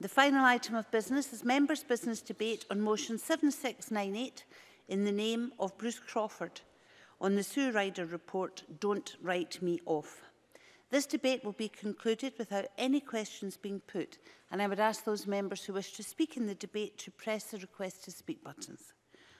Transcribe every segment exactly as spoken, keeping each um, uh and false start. The final item of business is members' business debate on motion seven six nine eight in the name of Bruce Crawford on the Sue Ryder report, Don't Write Me Off. This debate will be concluded without any questions being put, and I would ask those members who wish to speak in the debate to press the request to speak buttons.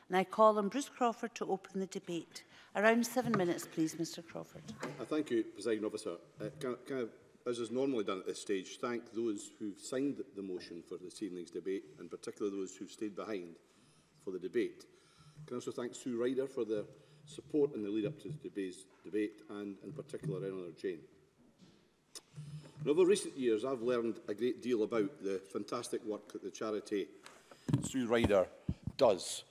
And I call on Bruce Crawford to open the debate. Around seven minutes, please, Mr Crawford. Uh, thank you, Presiding Officer. Uh, can, can I, as is normally done at this stage, thank those who have signed the motion for this evening's debate, and particularly those who have stayed behind for the debate. Can I also thank Sue Ryder for the support in the lead-up to today's debate, and in particular Eleanor Jane. And over recent years, I've learned a great deal about the fantastic work that the charity Sue Ryder does,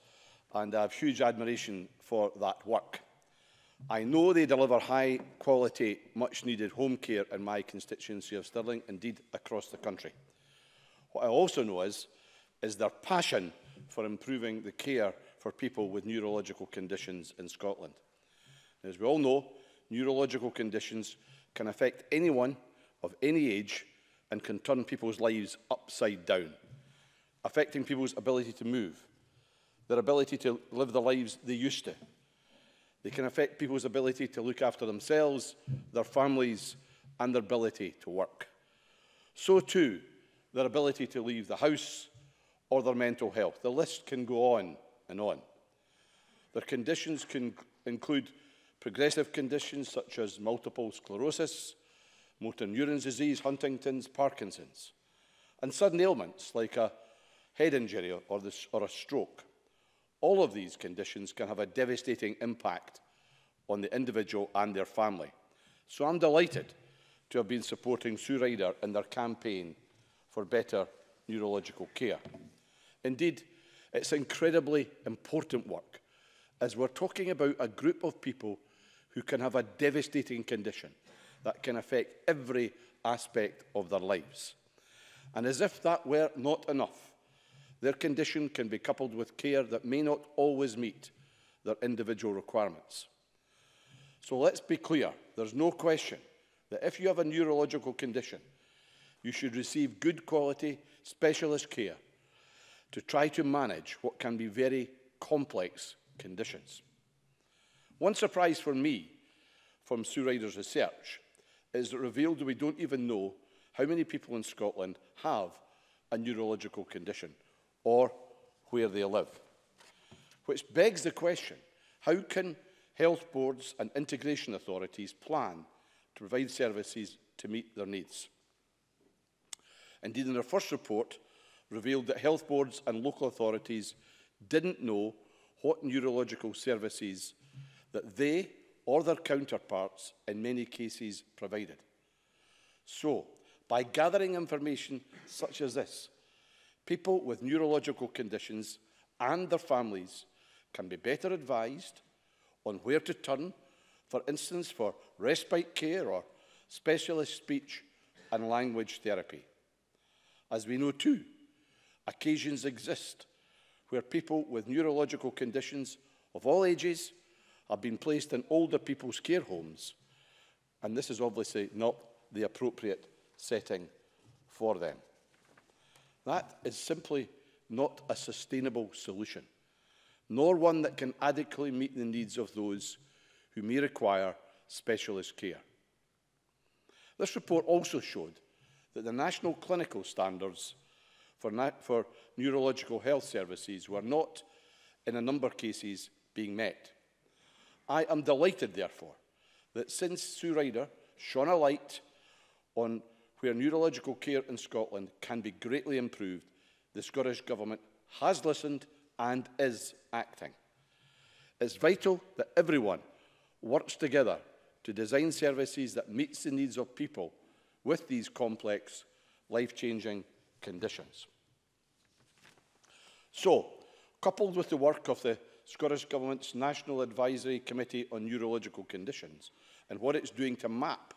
and I have huge admiration for that work. I know they deliver high-quality, much-needed home care in my constituency of Stirling, indeed across the country. What I also know is, is their passion for improving the care for people with neurological conditions in Scotland. As we all know, neurological conditions can affect anyone of any age and can turn people's lives upside down, affecting people's ability to move, their ability to live the lives they used to. They can affect people's ability to look after themselves, their families, and their ability to work. So too, their ability to leave the house or their mental health. The list can go on and on. Their conditions can include progressive conditions such as multiple sclerosis, motor neurons disease, Huntington's, Parkinson's, and sudden ailments like a head injury or, the, or a stroke. All of these conditions can have a devastating impact on the individual and their family. So I'm delighted to have been supporting Sue Ryder in their campaign for better neurological care. Indeed, it's incredibly important work, as we're talking about a group of people who can have a devastating condition that can affect every aspect of their lives. And as if that were not enough, their condition can be coupled with care that may not always meet their individual requirements. So let's be clear, there's no question that if you have a neurological condition, you should receive good quality specialist care to try to manage what can be very complex conditions. One surprise for me from Sue Ryder's research is that revealed that we don't even know how many people in Scotland have a neurological condition or where they live, which begs the question, how can health boards and integration authorities plan to provide services to meet their needs? Indeed, in their first report, revealed that health boards and local authorities didn't know what neurological services that they or their counterparts in many cases provided. So, by gathering information such as this, people with neurological conditions and their families can be better advised on where to turn, for instance, for respite care or specialist speech and language therapy. As we know too, occasions exist where people with neurological conditions of all ages have been placed in older people's care homes, and this is obviously not the appropriate setting for them. That is simply not a sustainable solution, nor one that can adequately meet the needs of those who may require specialist care. This report also showed that the national clinical standards For, for neurological health services were not, in a number of cases, being met. I am delighted, therefore, that since Sue Ryder shone a light on where neurological care in Scotland can be greatly improved, the Scottish Government has listened and is acting. It's vital that everyone works together to design services that meets the needs of people with these complex, life-changing conditions. So, coupled with the work of the Scottish Government's National Advisory Committee on Neurological Conditions and what it's doing to map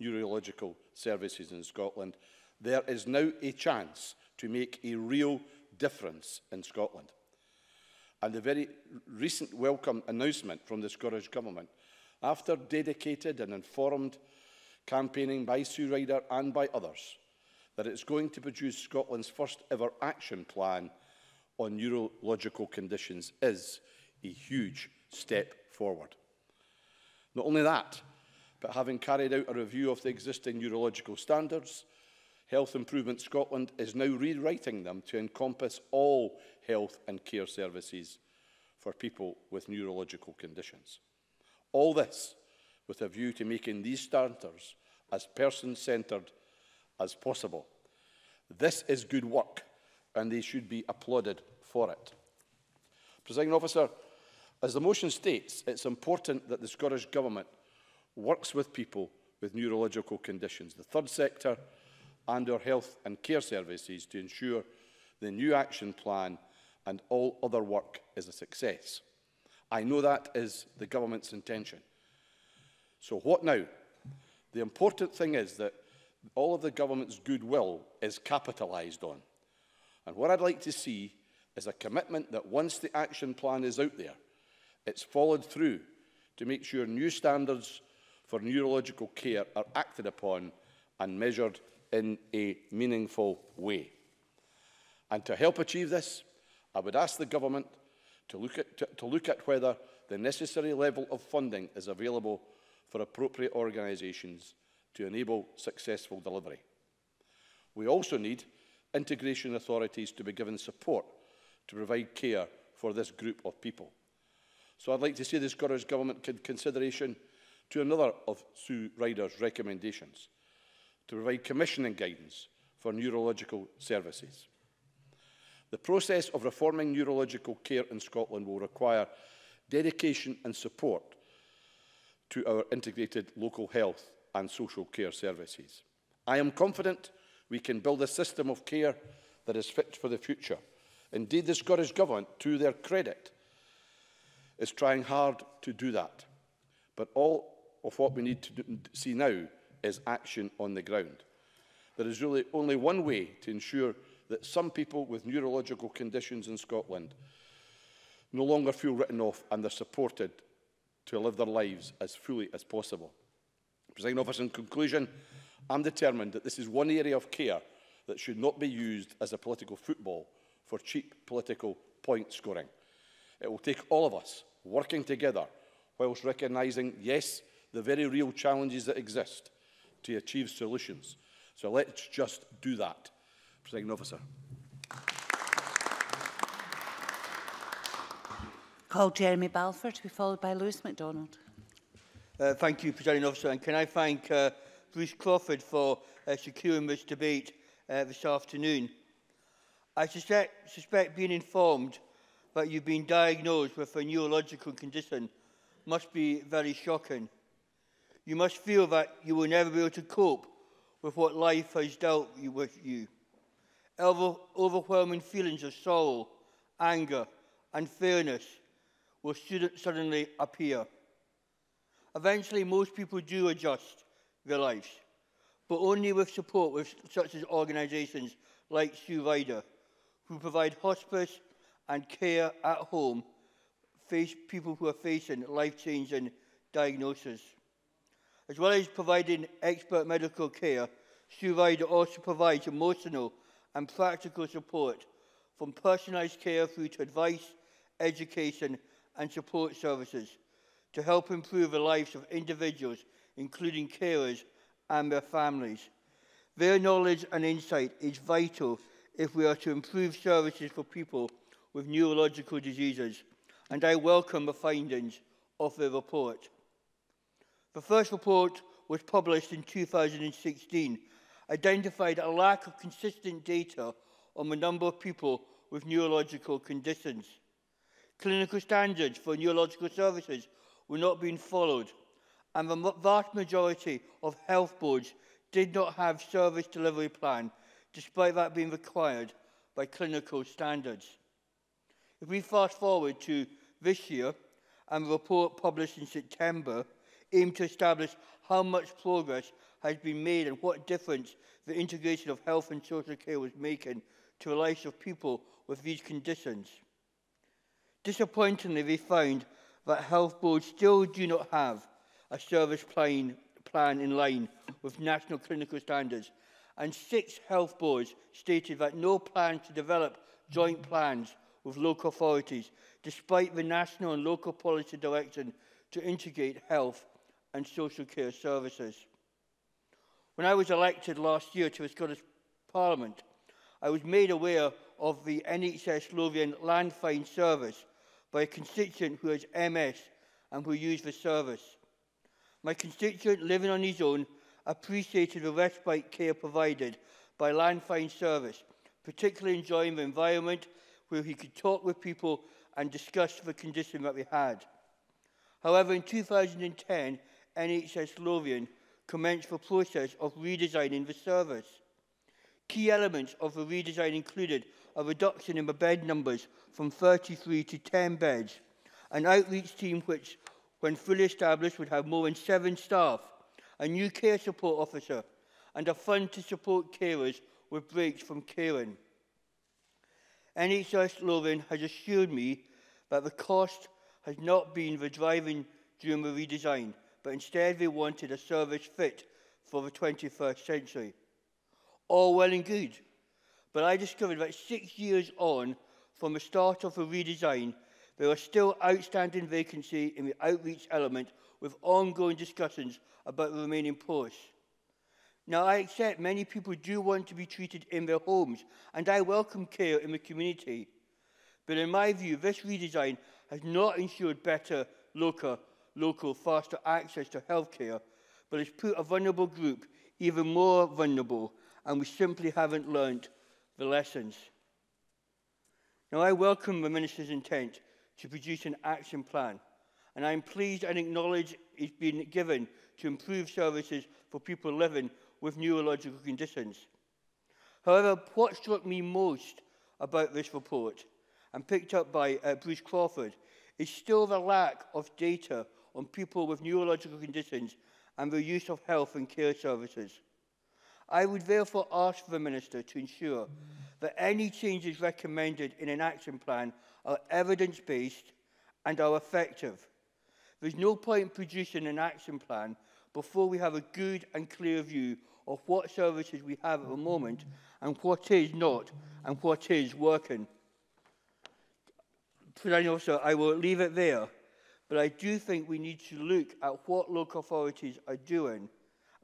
neurological services in Scotland, there is now a chance to make a real difference in Scotland. And the very recent welcome announcement from the Scottish Government, after dedicated and informed campaigning by Sue Ryder and by others, that it's going to produce Scotland's first ever action plan on neurological conditions is a huge step forward. Not only that, but having carried out a review of the existing neurological standards, Health Improvement Scotland is now rewriting them to encompass all health and care services for people with neurological conditions. All this with a view to making these standards as person-centred as possible. This is good work, and they should be applauded for it. Presiding Officer, as the motion states, it's important that the Scottish Government works with people with neurological conditions, the third sector, and our health and care services to ensure the new action plan and all other work is a success. I know that is the Government's intention. So what now? The important thing is that all of the Government's goodwill is capitalised on. And what I'd like to see is a commitment that once the action plan is out there, it's followed through to make sure new standards for neurological care are acted upon and measured in a meaningful way. And to help achieve this, I would ask the Government to look at, to, to look at whether the necessary level of funding is available for appropriate organisations to enable successful delivery. We also need integration authorities to be given support to provide care for this group of people. So I'd like to see the Scottish Government give consideration to another of Sue Ryder's recommendations, to provide commissioning guidance for neurological services. The process of reforming neurological care in Scotland will require dedication and support to our integrated local health and social care services. I am confident we can build a system of care that is fit for the future. Indeed, the Scottish Government, to their credit, is trying hard to do that. But all of what we need to do, see now is action on the ground. There is really only one way to ensure that some people with neurological conditions in Scotland no longer feel written off and they're supported to live their lives as fully as possible. Presiding Officer, in conclusion, I'm determined that this is one area of care that should not be used as a political football for cheap political point scoring. It will take all of us working together whilst recognising, yes, the very real challenges that exist to achieve solutions. So let's just do that. Presiding Officer. Call Jeremy Balfour to be followed by Lewis MacDonald. Uh, thank you, Presiding Officer, and can I thank uh, Bruce Crawford for uh, securing this debate uh, this afternoon. I suspect, suspect being informed that you've been diagnosed with a neurological condition must be very shocking. You must feel that you will never be able to cope with what life has dealt you with you. Over overwhelming feelings of sorrow, anger, and unfairness will suddenly appear. Eventually, most people do adjust their lives, but only with support with such as organisations like Sue Ryder, who provide hospice and care at home for people who are facing life-changing diagnoses. As well as providing expert medical care, Sue Ryder also provides emotional and practical support, from personalised care through to advice, education and support services, to help improve the lives of individuals, including carers and their families. Their knowledge and insight is vital if we are to improve services for people with neurological diseases, and I welcome the findings of the report. The first report was published in two thousand sixteen, identified a lack of consistent data on the number of people with neurological conditions. Clinical standards for neurological services were not being followed, and the vast majority of health boards did not have service delivery plan, despite that being required by clinical standards. If we fast forward to this year, and the report published in September aimed to establish how much progress has been made and what difference the integration of health and social care was making to the lives of people with these conditions. Disappointingly, we found that health boards still do not have a service plan, plan in line with national clinical standards and six health boards stated that no plan to develop joint plans with local authorities, despite the national and local policy direction to integrate health and social care services. When I was elected last year to the Scottish Parliament, I was made aware of the N H S Lothian land fine service by a constituent who has M S and who used the service. My constituent, living on his own, appreciated the respite care provided by land fine service, particularly enjoying the environment where he could talk with people and discuss the condition that we had. However, in two thousand ten, N H S Lothian commenced the process of redesigning the service. Key elements of the redesign included a reduction in the bed numbers from thirty-three to ten beds, an outreach team which, when fully established, would have more than seven staff, a new care support officer, and a fund to support carers with breaks from caring. N H S Lothian has assured me that the cost has not been the driving during the redesign, but instead they wanted a service fit for the twenty-first century. All well and good, but I discovered that six years on from the start of the redesign, there are still outstanding vacancies in the outreach element with ongoing discussions about the remaining posts. Now, I accept many people do want to be treated in their homes, and I welcome care in the community. But in my view, this redesign has not ensured better local, local faster access to healthcare, but has put a vulnerable group even more vulnerable, and we simply haven't learnt the lessons. Now, I welcome the Minister's intent to produce an action plan, and I'm pleased and acknowledge it's been given to improve services for people living with neurological conditions. However, what struck me most about this report, and picked up by uh, Bruce Crawford, is still the lack of data on people with neurological conditions and the use of health and care services. I would therefore ask the Minister to ensure that any changes recommended in an action plan are evidence-based and are effective. There's no point in producing an action plan before we have a good and clear view of what services we have at the moment and what is not and what is working. Presiding Officer, I will leave it there, but I do think we need to look at what local authorities are doing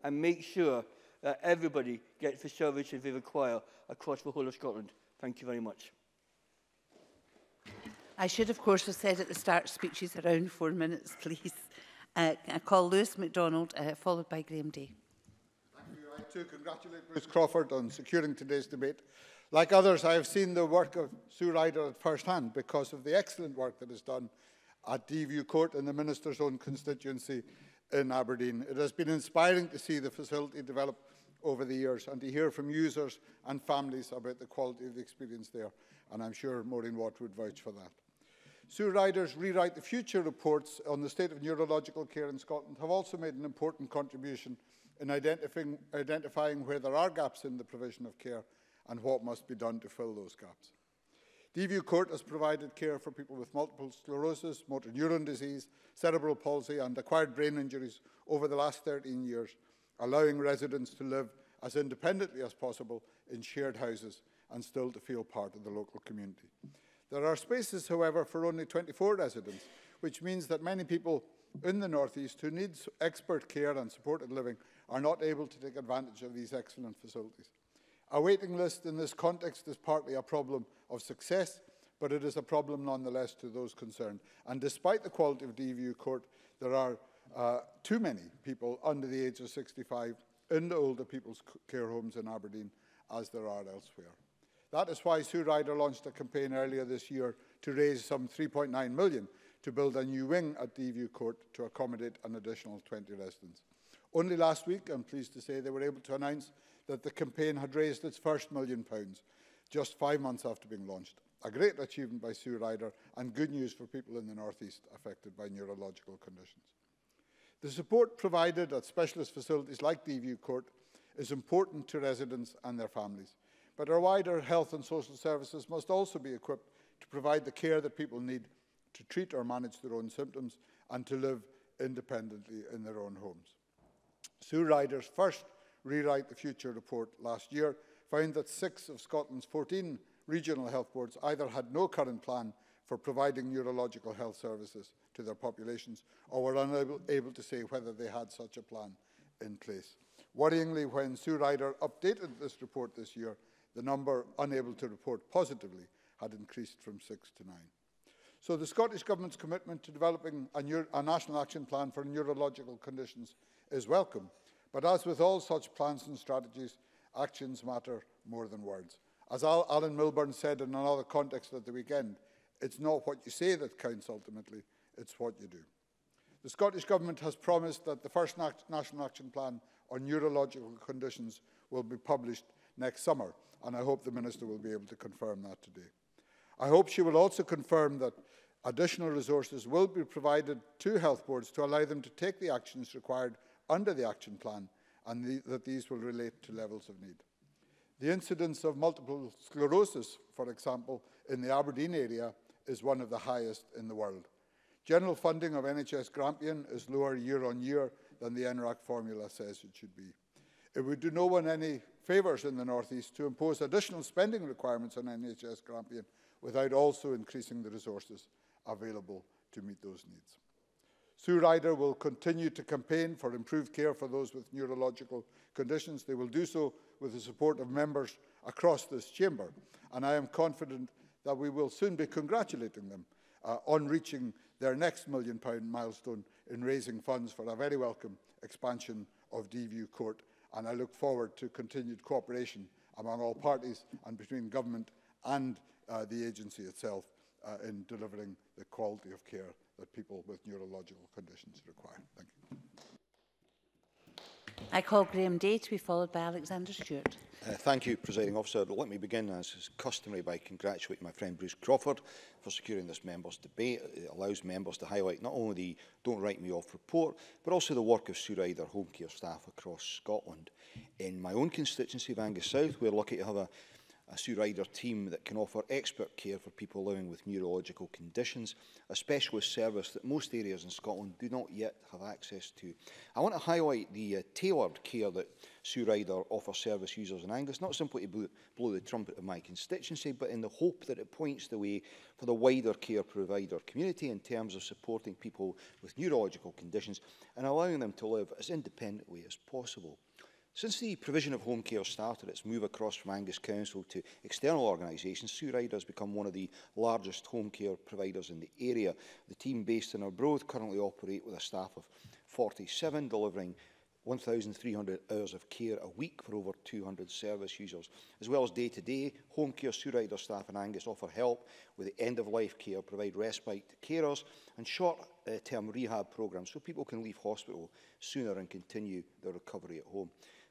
and make sure that everybody gets the services they require across the whole of Scotland. Thank you very much. I should, of course, have said at the start speeches around four minutes, please. Uh, I call Lewis MacDonald, uh, followed by Graeme Dey. Thank you. I too congratulate Bruce Crawford on securing today's debate. Like others, I have seen the work of Sue Ryder at first hand because of the excellent work that is done at Deeview Court in the Minister's own constituency in Aberdeen. It has been inspiring to see the facility develop over the years and to hear from users and families about the quality of the experience there, and I'm sure Maureen Watt would vouch for that. Sue Ryder's Rewrite the Future reports on the state of neurological care in Scotland have also made an important contribution in identifying, identifying where there are gaps in the provision of care and what must be done to fill those gaps. Deeview Court has provided care for people with multiple sclerosis, motor neuron disease, cerebral palsy and acquired brain injuries over the last thirteen years, allowing residents to live as independently as possible in shared houses and still to feel part of the local community. There are spaces, however, for only twenty-four residents, which means that many people in the North East who need expert care and supported living are not able to take advantage of these excellent facilities. A waiting list in this context is partly a problem of success, but it is a problem nonetheless to those concerned. And despite the quality of Deeview Court, there are uh, too many people under the age of sixty-five in the older people's care homes in Aberdeen as there are elsewhere. That is why Sue Ryder launched a campaign earlier this year to raise some three point nine million pounds to build a new wing at Deeview Court to accommodate an additional twenty residents. Only last week, I'm pleased to say, they were able to announce that the campaign had raised its first million pounds just five months after being launched. A great achievement by Sue Ryder and good news for people in the North East affected by neurological conditions. The support provided at specialist facilities like Deeview Court is important to residents and their families. But our wider health and social services must also be equipped to provide the care that people need to treat or manage their own symptoms and to live independently in their own homes. Sue Ryder's first Rewrite the Future report last year found that six of Scotland's fourteen regional health boards either had no current plan for providing neurological health services to their populations or were unable able to say whether they had such a plan in place. Worryingly, when Sue Ryder updated this report this year, the number unable to report positively had increased from six to nine. So the Scottish Government's commitment to developing a, neuro, a national action plan for neurological conditions is welcome, but as with all such plans and strategies, actions matter more than words. As Al Alan Milburn said in another context at the weekend, it's not what you say that counts ultimately, it's what you do. The Scottish Government has promised that the first na National Action Plan on neurological conditions will be published next summer, and I hope the Minister will be able to confirm that today. I hope she will also confirm that additional resources will be provided to health boards to allow them to take the actions required under the action plan, and the, that these will relate to levels of need. The incidence of multiple sclerosis, for example, in the Aberdeen area is one of the highest in the world. General funding of N H S Grampian is lower year on year than the N RAC formula says it should be. It would do no one any favours in the North East to impose additional spending requirements on N H S Grampian without also increasing the resources available to meet those needs. Sue Ryder will continue to campaign for improved care for those with neurological conditions. They will do so with the support of members across this chamber, and I am confident that we will soon be congratulating them uh, on reaching their next million pound milestone in raising funds for a very welcome expansion of Deeview Court, and I look forward to continued cooperation among all parties and between government and uh, the agency itself uh, in delivering the quality of care that people with neurological conditions require. Thank you. I call Graeme Dey to be followed by Alexander Stewart. Uh, thank you, Presiding Officer. Let me begin, as is customary, by congratulating my friend Bruce Crawford for securing this members' debate. It allows members to highlight not only the Don't Write Me Off report, but also the work of Sue Ryder home care staff across Scotland. In my own constituency of Angus South, we're lucky to have a A Sue Ryder team that can offer expert care for people living with neurological conditions, a specialist service that most areas in Scotland do not yet have access to. I want to highlight the uh, tailored care that Sue Ryder offers service users in Angus, not simply to blow, blow the trumpet of my constituency, but in the hope that it points the way for the wider care provider community in terms of supporting people with neurological conditions and allowing them to live as independently as possible. Since the provision of home care started its move across from Angus Council to external organisations, Sue Ryder has become one of the largest home care providers in the area. The team based in Arbroath currently operate with a staff of forty-seven, delivering one thousand three hundred hours of care a week for over two hundred service users. As well as day-to-day home care, Sue Ryder staff in Angus offer help with the end-of-life care, provide respite to carers and short-term rehab programmes so people can leave hospital sooner and continue their recovery at home.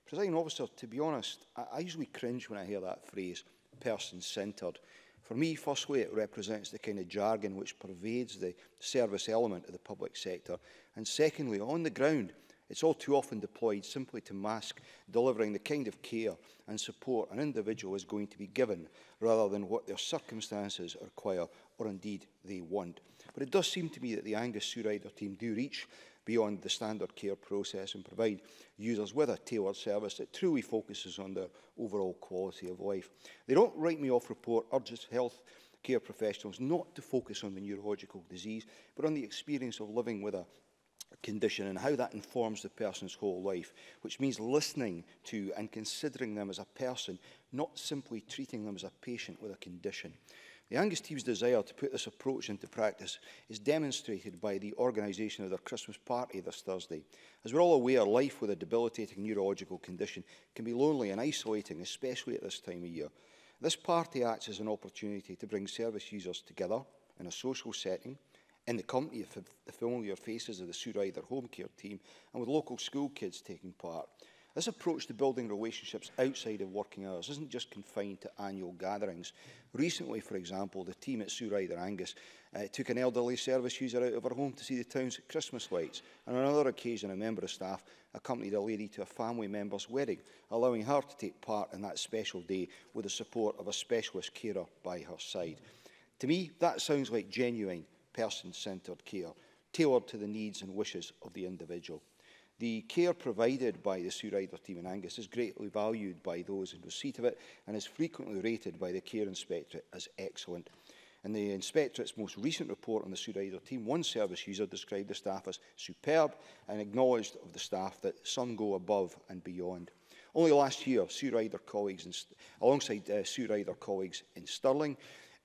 Presiding Officer, to be honest, I, I usually cringe when I hear that phrase, person-centred. For me, firstly, it represents the kind of jargon which pervades the service element of the public sector. And secondly, on the ground, it's all too often deployed simply to mask delivering the kind of care and support an individual is going to be given rather than what their circumstances require or indeed they want. But it does seem to me that the Angus Sue Ryder team do reach beyond the standard care process and provide users with a tailored service that truly focuses on their overall quality of life. The Don't Write Me Off report urges health care professionals not to focus on the neurological disease, but on the experience of living with a condition and how that informs the person's whole life, which means listening to and considering them as a person, not simply treating them as a patient with a condition. The Angus team's desire to put this approach into practice is demonstrated by the organisation of their Christmas party this Thursday. As we're all aware, life with a debilitating neurological condition can be lonely and isolating, especially at this time of year. This party acts as an opportunity to bring service users together in a social setting, in the company of the familiar faces of the Sue Ryder home care team, and with local school kids taking part. This approach to building relationships outside of working hours isn't just confined to annual gatherings. Recently, for example, the team at Sue Ryder Angus uh, took an elderly service user out of her home to see the town's Christmas lights. And on another occasion, a member of staff accompanied a lady to a family member's wedding, allowing her to take part in that special day with the support of a specialist carer by her side. To me, that sounds like genuine person-centred care, tailored to the needs and wishes of the individual. The care provided by the Sue Ryder team in Angus is greatly valued by those in receipt of it and is frequently rated by the Care Inspectorate as excellent. In the Inspectorate's most recent report on the Sue Ryder team, one service user described the staff as superb and acknowledged of the staff that some go above and beyond. Only last year, Sue Ryder colleagues in, alongside uh, Sue Ryder colleagues in Stirling,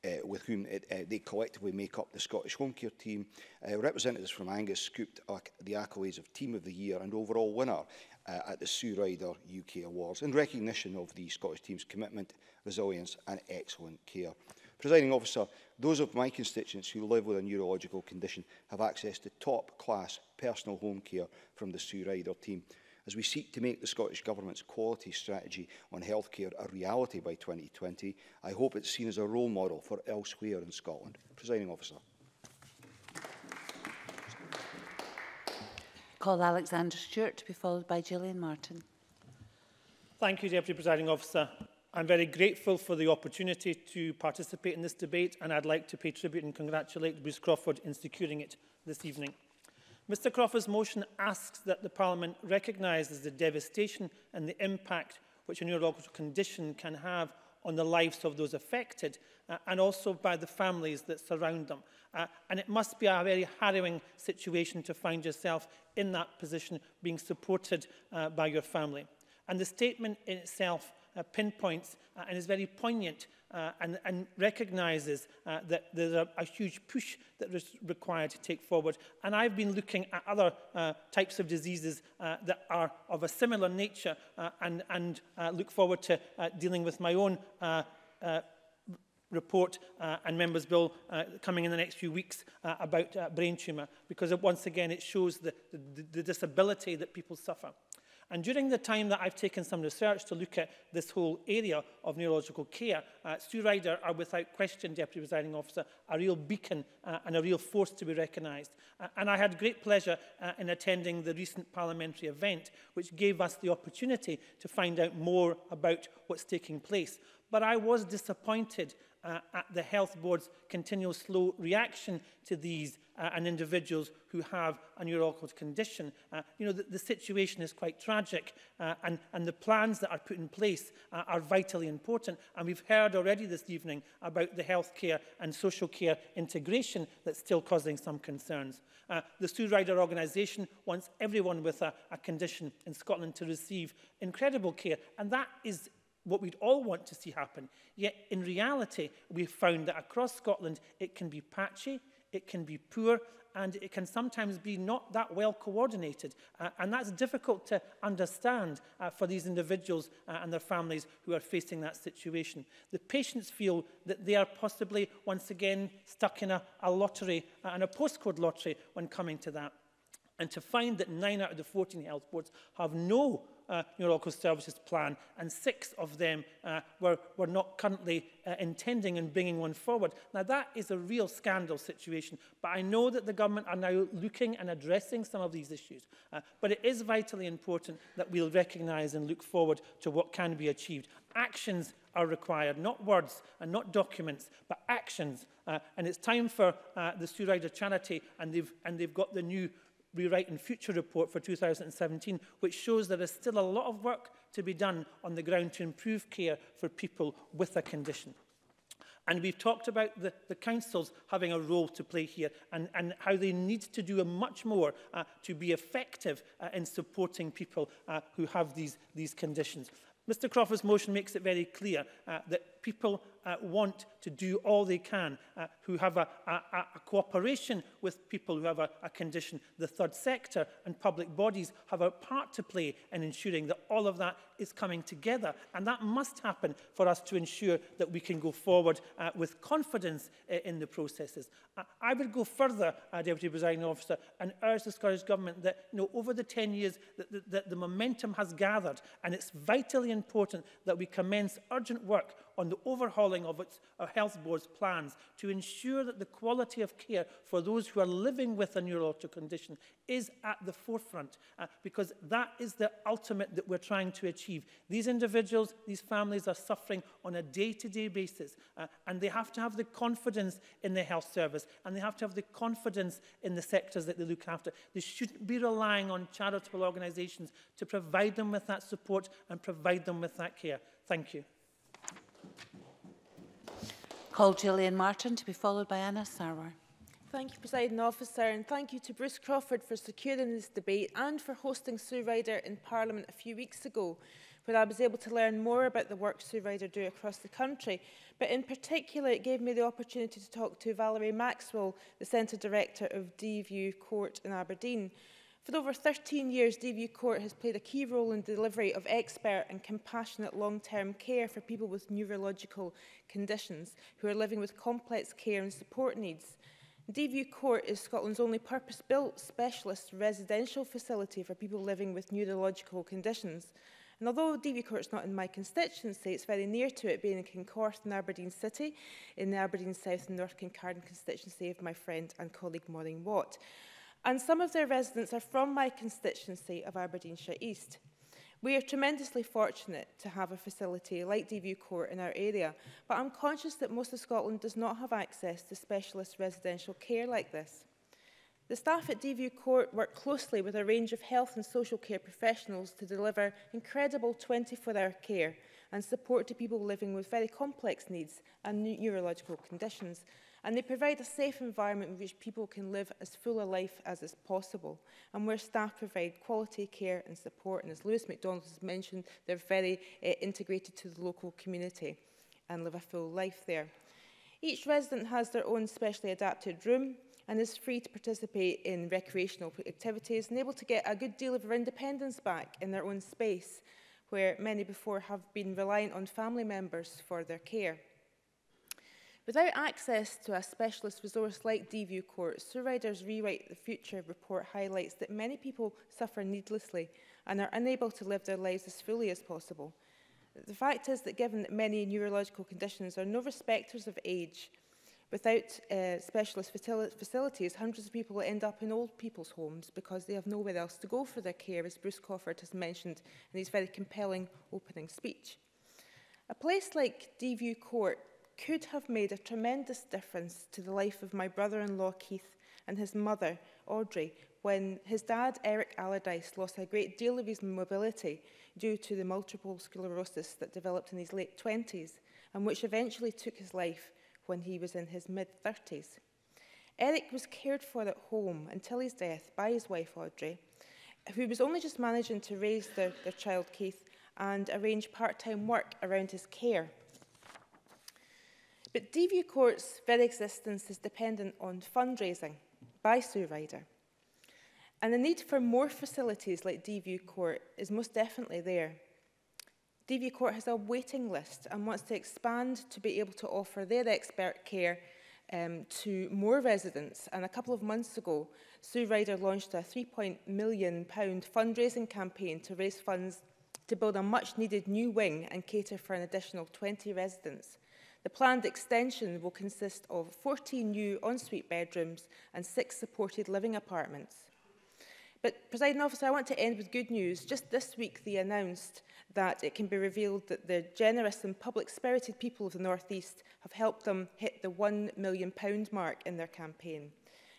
Uh, with whom it, uh, they collectively make up the Scottish Home Care team, uh, representatives from Angus scooped the accolades of Team of the Year and overall winner uh, at the Sue Ryder U K Awards in recognition of the Scottish team's commitment, resilience and excellent care. Presiding Officer, those of my constituents who live with a neurological condition have access to top-class personal home care from the Sue Ryder team. As we seek to make the Scottish Government's quality strategy on healthcare a reality by twenty twenty, I hope it's seen as a role model for elsewhere in Scotland. Presiding Officer. Call Alexander Stewart to be followed by Gillian Martin. Thank you, Deputy Presiding Officer. I'm very grateful for the opportunity to participate in this debate, and I'd like to pay tribute and congratulate Bruce Crawford in securing it this evening. Mr Crawford's motion asks that the Parliament recognises the devastation and the impact which a neurological condition can have on the lives of those affected uh, and also by the families that surround them. Uh, and it must be a very harrowing situation to find yourself in that position, being supported uh, by your family. And the statement in itself uh, pinpoints uh, and is very poignant uh, and, and recognises uh, that there's a, a huge push that is required to take forward. And I've been looking at other uh, types of diseases uh, that are of a similar nature uh, and, and uh, look forward to uh, dealing with my own uh, uh, report uh, and Members' Bill uh, coming in the next few weeks uh, about uh, brain tumour, because it, once again it shows the, the, the disability that people suffer. And during the time that I've taken some research to look at this whole area of neurological care, uh, Sue Ryder are without question, Deputy Presiding Officer, a real beacon uh, and a real force to be recognised. Uh, and I had great pleasure uh, in attending the recent parliamentary event, which gave us the opportunity to find out more about what's taking place. But I was disappointed uh, at the Health Board's continual slow reaction to these uh, and individuals who have a neurological condition. Uh, you know, the, the situation is quite tragic uh, and, and the plans that are put in place uh, are vitally important. And we've heard already this evening about the healthcare and social care integration that's still causing some concerns. Uh, the Sue Ryder organisation wants everyone with a, a condition in Scotland to receive incredible care, and that is what we'd all want to see happen. Yet in reality, we've found that across Scotland, it can be patchy, it can be poor, and it can sometimes be not that well coordinated. Uh, and that's difficult to understand uh, for these individuals uh, and their families who are facing that situation. The patients feel that they are possibly, once again, stuck in a, a lottery uh, and a postcode lottery when coming to that. And to find that nine out of the fourteen health boards have no Uh, neurological services plan, and six of them uh, were, were not currently uh, intending and bringing one forward. Now, that is a real scandal situation, but I know that the government are now looking and addressing some of these issues. Uh, but it is vitally important that we'll recognise and look forward to what can be achieved. Actions are required, not words and not documents, but actions. Uh, and it's time for uh, the Sue Ryder charity, and they've, and they've got the new Rewrite the Future report for two thousand seventeen, which shows there is still a lot of work to be done on the ground to improve care for people with a condition. And we've talked about the, the councils having a role to play here, and, and how they need to do a much more uh, to be effective uh, in supporting people uh, who have these, these conditions. Mr Crawford's motion makes it very clear uh, that people uh, want to do all they can uh, who have a, a, a cooperation with people who have a, a condition. The third sector and public bodies have a part to play in ensuring that all of that is coming together. And that must happen for us to ensure that we can go forward uh, with confidence uh, in the processes. Uh, I would go further, uh, Deputy Presiding Officer, and urge the Scottish Government that, you know, over the ten years that, that, that the momentum has gathered, and it's vitally important that we commence urgent work on the overhauling of its uh, Health Board's plans to ensure that the quality of care for those who are living with a neurological condition is at the forefront, uh, because that is the ultimate that we're trying to achieve. These individuals, these families are suffering on a day-to-day basis, uh, and they have to have the confidence in the health service, and they have to have the confidence in the sectors that they look after. They shouldn't be relying on charitable organisations to provide them with that support and provide them with that care. Thank you. Call Gillian Martin to be followed by Anas Sarwar. Thank you, Presiding Officer, and thank you to Bruce Crawford for securing this debate and for hosting Sue Ryder in Parliament a few weeks ago, where I was able to learn more about the work Sue Ryder do across the country. But in particular, it gave me the opportunity to talk to Valerie Maxwell, the Centre Director of Deeview Court in Aberdeen. For over thirteen years, Deeview Court has played a key role in the delivery of expert and compassionate long-term care for people with neurological conditions who are living with complex care and support needs. Deeview Court is Scotland's only purpose-built specialist residential facility for people living with neurological conditions. And although Deeview Court is not in my constituency, it's very near to it, being in Kincorth in Aberdeen City, in the Aberdeen South and North Kincardine constituency of my friend and colleague Maureen Watt. And some of their residents are from my constituency of Aberdeenshire East. We are tremendously fortunate to have a facility like Deeview Court in our area, but I'm conscious that most of Scotland does not have access to specialist residential care like this. The staff at Deeview Court work closely with a range of health and social care professionals to deliver incredible twenty-four hour care and support to people living with very complex needs and neurological conditions. And they provide a safe environment in which people can live as full a life as is possible, and where staff provide quality care and support. And as Lewis MacDonald has mentioned, they're very uh, integrated to the local community and live a full life there. Each resident has their own specially adapted room and is free to participate in recreational activities and able to get a good deal of their independence back in their own space, where many before have been reliant on family members for their care. Without access to a specialist resource like Deeview Court, Sue Ryder's Rewrite the Future report highlights that many people suffer needlessly and are unable to live their lives as fully as possible. The fact is that given that many neurological conditions are no respecters of age, without uh, specialist facilities, hundreds of people end up in old people's homes because they have nowhere else to go for their care, as Bruce Crawford has mentioned in his very compelling opening speech. A place like Deeview Court could have made a tremendous difference to the life of my brother-in-law Keith and his mother Audrey when his dad Eric Allardyce lost a great deal of his mobility due to the multiple sclerosis that developed in his late twenties and which eventually took his life when he was in his mid-thirties. Eric was cared for at home until his death by his wife Audrey, who was only just managing to raise their, their child Keith and arrange part-time work around his care. But Deeview Court's very existence is dependent on fundraising by Sue Ryder. And the need for more facilities like Deeview Court is most definitely there. Deeview Court has a waiting list and wants to expand to be able to offer their expert care um, to more residents. And a couple of months ago, Sue Ryder launched a three point one million pound fundraising campaign to raise funds to build a much needed new wing and cater for an additional twenty residents. The planned extension will consist of fourteen new ensuite bedrooms and six supported living apartments. But, Presiding Officer, I want to end with good news. Just this week, they announced that it can be revealed that the generous and public-spirited people of the North East have helped them hit the one million pound mark in their campaign.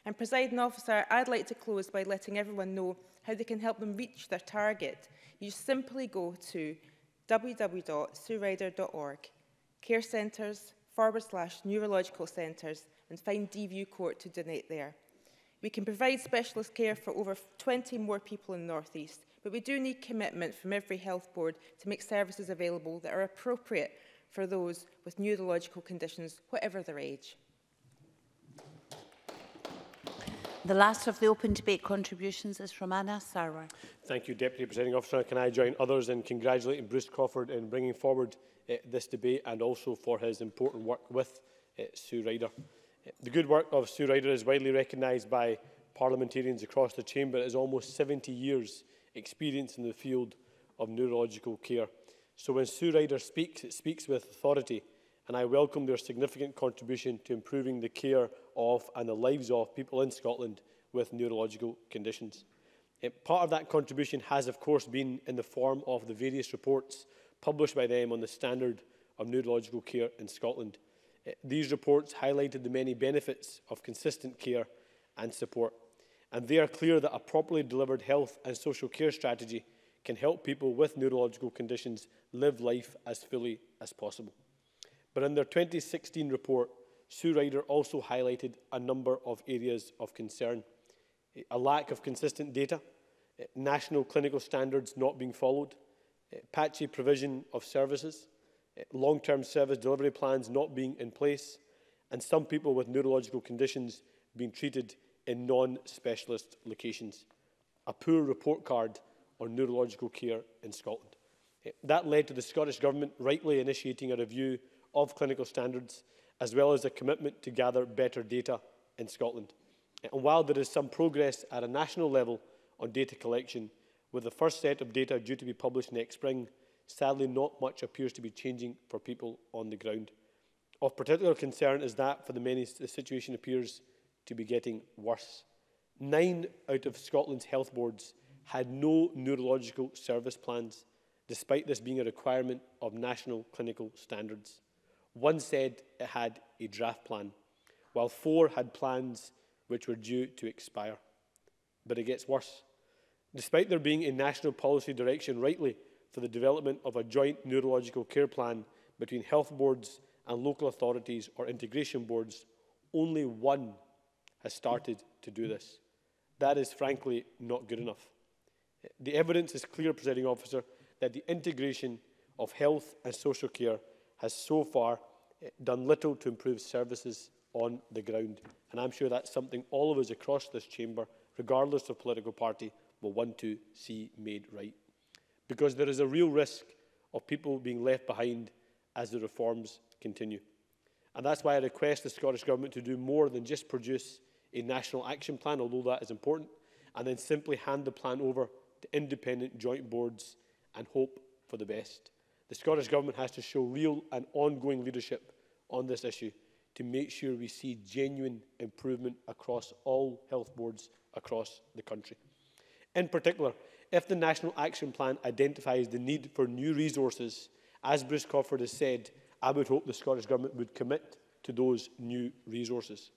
And, Presiding Officer, I'd like to close by letting everyone know how they can help them reach their target. You simply go to w w w dot sue ryder dot org. Care centres, forward slash neurological centres, and find Deeview Court to donate there. We can provide specialist care for over twenty more people in the North East, but we do need commitment from every health board to make services available that are appropriate for those with neurological conditions, whatever their age. The last of the open debate contributions is from Anas Sarwar. Thank you, Deputy Presiding Officer. Can I join others in congratulating Bruce Crawford in bringing forward uh, this debate and also for his important work with uh, Sue Ryder. The good work of Sue Ryder is widely recognised by parliamentarians across the chamber. It is almost seventy years' experience in the field of neurological care. So when Sue Ryder speaks, it speaks with authority, and I welcome their significant contribution to improving the care of and the lives of people in Scotland with neurological conditions. It, part of that contribution has, of course, been in the form of the various reports published by them on the standard of neurological care in Scotland. It, these reports highlighted the many benefits of consistent care and support, and they are clear that a properly delivered health and social care strategy can help people with neurological conditions live life as fully as possible. But in their twenty sixteen report, Sue Ryder also highlighted a number of areas of concern. A lack of consistent data, national clinical standards not being followed, patchy provision of services, long-term service delivery plans not being in place, and some people with neurological conditions being treated in non-specialist locations. A poor report card on neurological care in Scotland. That led to the Scottish Government rightly initiating a review of clinical standards, as well as a commitment to gather better data in Scotland. And while there is some progress at a national level on data collection, with the first set of data due to be published next spring, sadly not much appears to be changing for people on the ground. Of particular concern is that for the many, the situation appears to be getting worse. Nine out of Scotland's health boards had no neurological service plans, despite this being a requirement of national clinical standards. One said it had a draft plan, while four had plans which were due to expire. But it gets worse. Despite there being a national policy direction, rightly, for the development of a joint neurological care plan between health boards and local authorities or integration boards, only one has started to do this. That is frankly not good enough. The evidence is clear, Presiding Officer, that the integration of health and social care has so far done little to improve services on the ground. And I'm sure that's something all of us across this chamber, regardless of political party, will want to see made right. Because there is a real risk of people being left behind as the reforms continue. And that's why I request the Scottish Government to do more than just produce a national action plan, although that is important, and then simply hand the plan over to independent joint boards and hope for the best. The Scottish Government has to show real and ongoing leadership on this issue to make sure we see genuine improvement across all health boards across the country. In particular, if the National Action Plan identifies the need for new resources, as Bruce Crawford has said, I would hope the Scottish Government would commit to those new resources.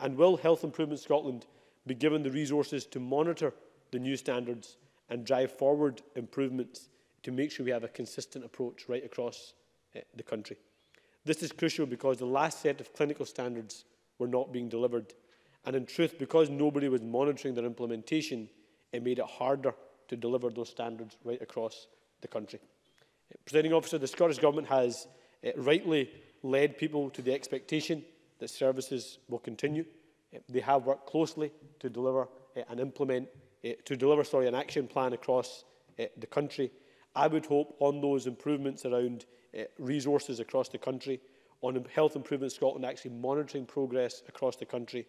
And will Health Improvement Scotland be given the resources to monitor the new standards and drive forward improvements to make sure we have a consistent approach right across uh, the country? This is crucial because the last set of clinical standards were not being delivered, and in truth, because nobody was monitoring their implementation, it made it harder to deliver those standards right across the country. Uh, Presiding Officer, the Scottish Government has uh, rightly led people to the expectation that services will continue. Uh, they have worked closely to deliver uh, and implement uh, to deliver sorry, an action plan across uh, the country. I would hope on those improvements around uh, resources across the country, on Health Improvement Scotland actually monitoring progress across the country,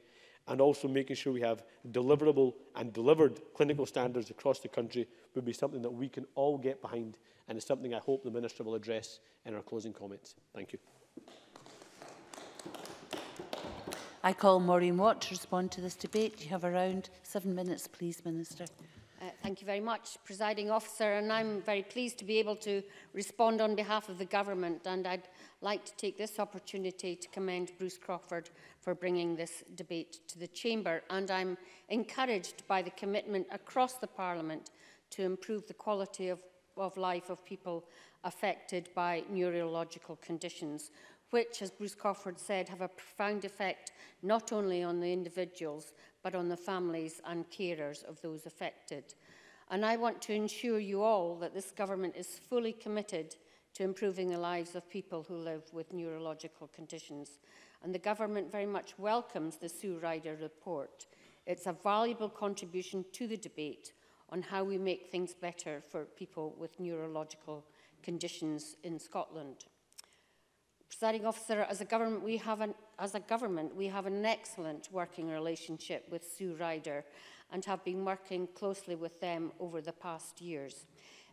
and also making sure we have deliverable and delivered clinical standards across the country would be something that we can all get behind, and is something I hope the Minister will address in our closing comments. Thank you. I call Maureen Watt to respond to this debate. You have around seven minutes, please, Minister. Uh, thank you very much, Presiding Officer, and I'm very pleased to be able to respond on behalf of the Government, and I'd like to take this opportunity to commend Bruce Crawford for bringing this debate to the Chamber, and I'm encouraged by the commitment across the Parliament to improve the quality of, of life of people affected by neurological conditions, which, as Bruce Crawford said, have a profound effect not only on the individuals, but on the families and carers of those affected. And I want to ensure you all that this Government is fully committed to improving the lives of people who live with neurological conditions. And the Government very much welcomes the Sue Ryder report. It's a valuable contribution to the debate on how we make things better for people with neurological conditions in Scotland. Presiding Officer, as a government, we have an, as a government, we have an excellent working relationship with Sue Ryder and have been working closely with them over the past years.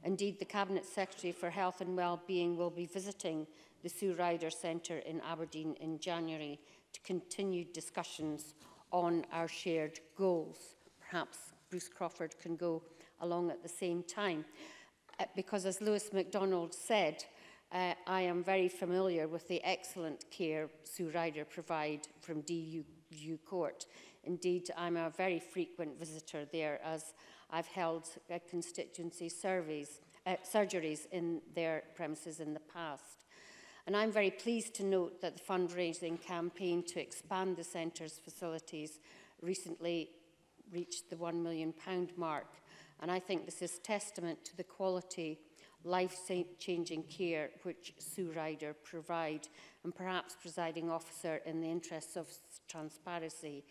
Indeed, the Cabinet Secretary for Health and Wellbeing will be visiting the Sue Ryder Centre in Aberdeen in January to continue discussions on our shared goals. Perhaps Bruce Crawford can go along at the same time. Uh, because, as Lewis MacDonald said, uh, I am very familiar with the excellent care Sue Ryder provide from Deeview Court. Indeed, I'm a very frequent visitor there, as I've held uh, constituency surveys, uh, surgeries in their premises in the past. And I'm very pleased to note that the fundraising campaign to expand the centre's facilities recently reached the one million pound mark. And I think this is testament to the quality, life-changing care which Sue Ryder provide. And perhaps, presiding officer, in the interests of transparency,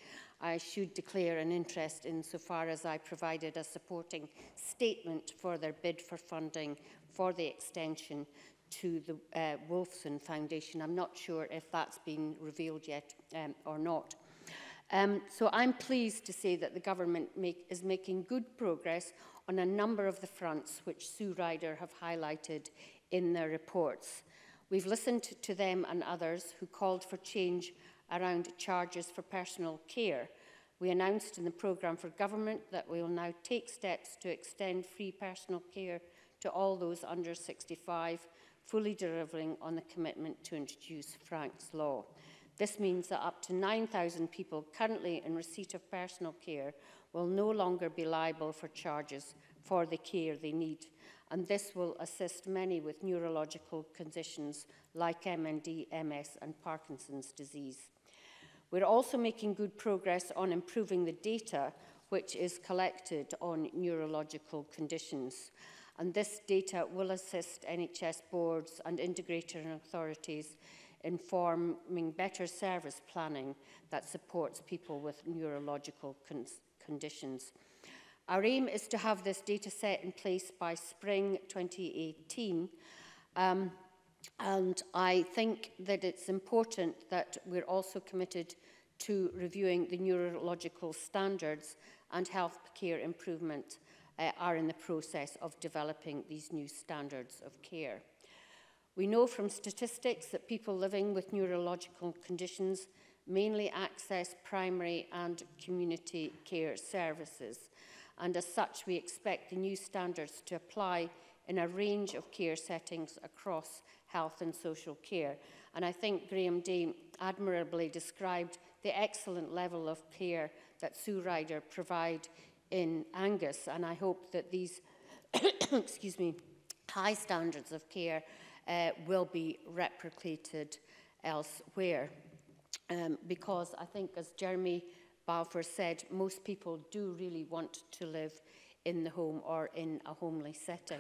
I should declare an interest insofar as I provided a supporting statement for their bid for funding for the extension to the uh, Wolfson Foundation. I'm not sure if that's been revealed yet um, or not. Um, so I'm pleased to say that the government make, is making good progress on a number of the fronts which Sue Ryder have highlighted in their reports. We've listened to them and others who called for change around charges for personal care. We announced in the programme for government that we will now take steps to extend free personal care to all those under sixty-five, fully delivering on the commitment to introduce Frank's Law. This means that up to nine thousand people currently in receipt of personal care will no longer be liable for charges for the care they need. And this will assist many with neurological conditions like M N D, M S and Parkinson's disease. We're also making good progress on improving the data which is collected on neurological conditions. And this data will assist N H S boards and integrator authorities in forming better service planning that supports people with neurological conditions. Our aim is to have this data set in place by spring twenty eighteen, um, and I think that it's important that we're also committed to reviewing the neurological standards, and health care improvement uh, are in the process of developing these new standards of care. We know from statistics that people living with neurological conditions mainly access primary and community care services. And as such, we expect the new standards to apply in a range of care settings across health and social care. And I think Graeme Dey admirably described the excellent level of care that Sue Ryder provide in Angus. And I hope that these excuse me, high standards of care uh, will be replicated elsewhere. Um, because I think, as Jeremy Balfour said, most people do really want to live in the home or in a homely setting.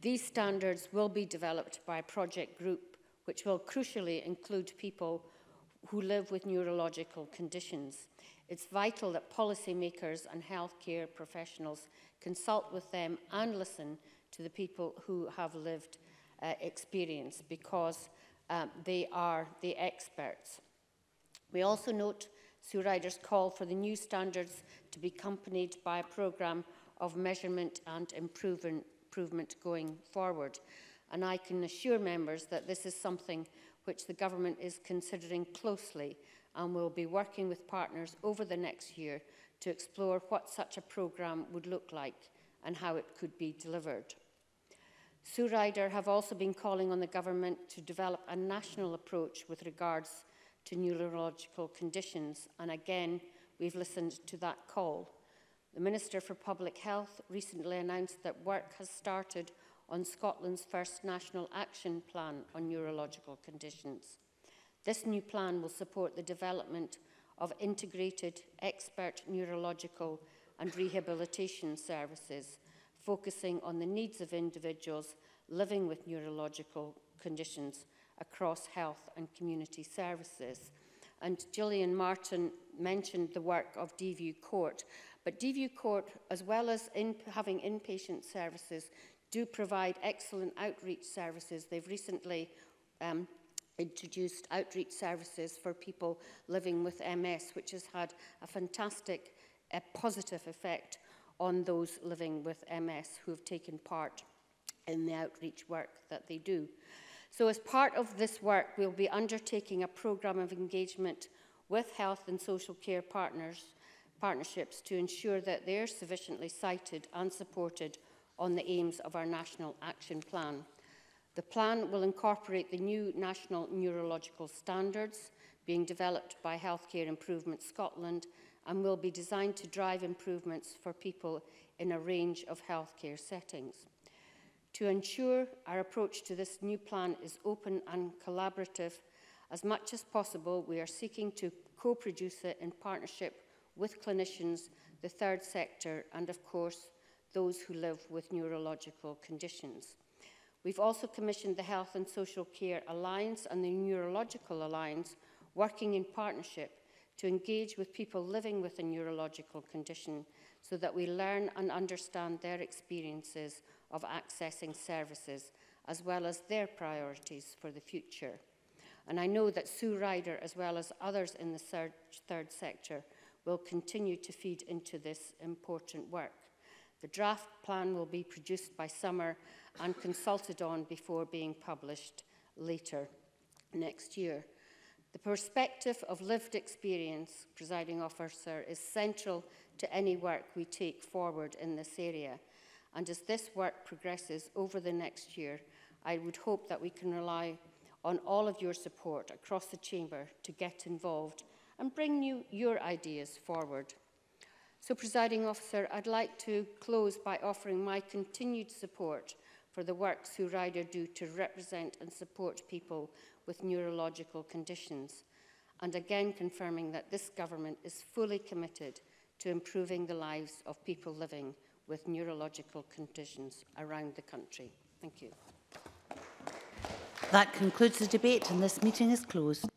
These standards will be developed by a project group which will crucially include people who live with neurological conditions. It's vital that policymakers and healthcare professionals consult with them and listen to the people who have lived uh, experience, because uh, they are the experts. We also note Sue Ryder's call for the new standards to be accompanied by a programme of measurement and improvement going forward. And I can assure members that this is something which the government is considering closely, and will be working with partners over the next year to explore what such a programme would look like and how it could be delivered. Sue Ryder have also been calling on the government to develop a national approach with regards to neurological conditions, and again we've listened to that call. The Minister for Public Health recently announced that work has started on Scotland's first national action plan on neurological conditions. This new plan will support the development of integrated expert neurological and rehabilitation services, focusing on the needs of individuals living with neurological conditions across health and community services. And Gillian Martin mentioned the work of Deeview Court, but Deeview Court, as well as in having inpatient services, do provide excellent outreach services. They've recently um, introduced outreach services for people living with M S, which has had a fantastic, uh, positive effect on those living with M S who have taken part in the outreach work that they do. So as part of this work, we'll be undertaking a programme of engagement with health and social care partners, partnerships to ensure that they're sufficiently cited and supported on the aims of our National Action Plan. The plan will incorporate the new National Neurological Standards being developed by Healthcare Improvement Scotland and will be designed to drive improvements for people in a range of healthcare settings. To ensure our approach to this new plan is open and collaborative, as much as possible, we are seeking to co-produce it in partnership with clinicians, the third sector, and of course, those who live with neurological conditions. We've also commissioned the Health and Social Care Alliance and the Neurological Alliance, working in partnership to engage with people living with a neurological condition so that we learn and understand their experiences of accessing services, as well as their priorities for the future. And I know that Sue Ryder, as well as others in the third, third sector, will continue to feed into this important work. The draft plan will be produced by summer and consulted on before being published later next year. The perspective of lived experience, Presiding Officer, is central to any work we take forward in this area. And as this work progresses over the next year, I would hope that we can rely on all of your support across the Chamber to get involved and bring you, your ideas forward. So, Presiding Officer, I'd like to close by offering my continued support for the work Sue Ryder do to represent and support people with neurological conditions, and again confirming that this government is fully committed to improving the lives of people living with neurological conditions around the country. Thank you. That concludes the debate and this meeting is closed.